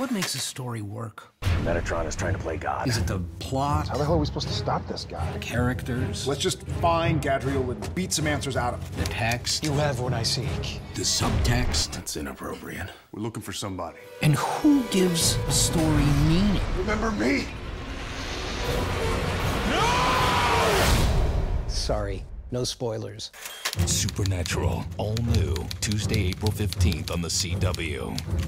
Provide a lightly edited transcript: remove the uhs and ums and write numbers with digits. What makes a story work? Metatron is trying to play God. Is it the plot? How the hell are we supposed to stop this guy? Characters? Let's just find Gadreel and beat some answers out of him. The text? You have what I seek. The subtext? That's inappropriate. We're looking for somebody. And who gives a story meaning? Remember me? No! Sorry, no spoilers. Supernatural, all new, Tuesday, April 15th on The CW.